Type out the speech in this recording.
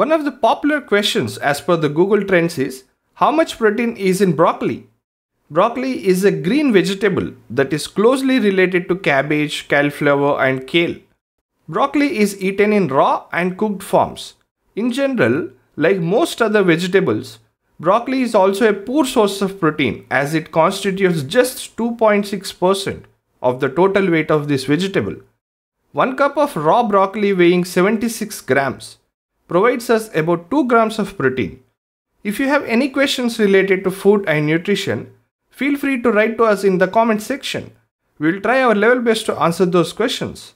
One of the popular questions as per the Google Trends is, how much protein is in broccoli? Broccoli is a green vegetable that is closely related to cabbage, cauliflower and kale. Broccoli is eaten in raw and cooked forms. In general, like most other vegetables, broccoli is also a poor source of protein as it constitutes just 2.6% of the total weight of this vegetable. 1 cup of raw broccoli weighing 76 grams provides us about 2 grams of protein. If you have any questions related to food and nutrition, feel free to write to us in the comment section. We will try our level best to answer those questions.